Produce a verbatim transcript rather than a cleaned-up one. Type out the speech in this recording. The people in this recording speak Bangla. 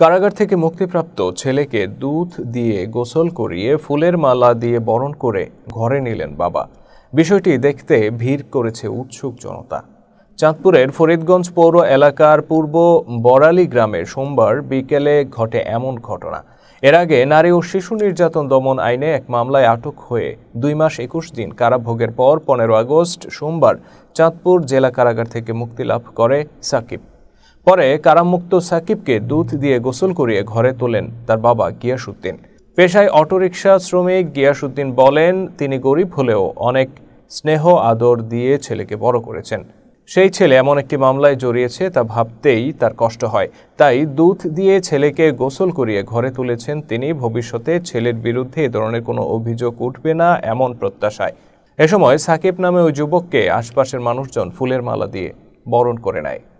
কারাগার থেকে মুক্তিপ্রাপ্ত ছেলেকে দুধ দিয়ে গোসল করিয়ে ফুলের মালা দিয়ে বরণ করে ঘরে নিলেন বাবা। বিষয়টি দেখতে ভিড় করেছে উৎসুক জনতা। চাঁদপুরের ফরিদগঞ্জ পৌর এলাকার পূর্ব বরালি গ্রামে সোমবার বিকেলে ঘটে এমন ঘটনা। এর আগে নারী ও শিশু নির্যাতন দমন আইনে এক মামলায় আটক হয়ে দুই মাস একুশ দিন কারাভোগের পর পনেরো আগস্ট সোমবার চাঁদপুর জেলা কারাগার থেকে মুক্তি লাভ করে সাকিব। পরে কারামুক্ত সাকিবকে দুধ দিয়ে গোসল করিয়ে ঘরে তোলেন তার বাবা গিয়াসুদ্দিন। পেশায় অটোরিকশা শ্রমিক গিয়াসুদ্দিন বলেন, তিনি গরিব হলেও অনেক স্নেহ আদর দিয়ে ছেলেকে বড় করেছেন। সেই ছেলে এমন একটি মামলায় জড়িয়েছে তা ভাবতেই তার কষ্ট হয়, তাই দুধ দিয়ে ছেলেকে গোসল করিয়ে ঘরে তুলেছেন তিনি। ভবিষ্যতে ছেলের বিরুদ্ধে এ ধরনের কোনো অভিযোগ উঠবে না এমন প্রত্যাশায় এ সময় সাকিব নামে ওই যুবককে আশপাশের মানুষজন ফুলের মালা দিয়ে বরণ করে নেয়।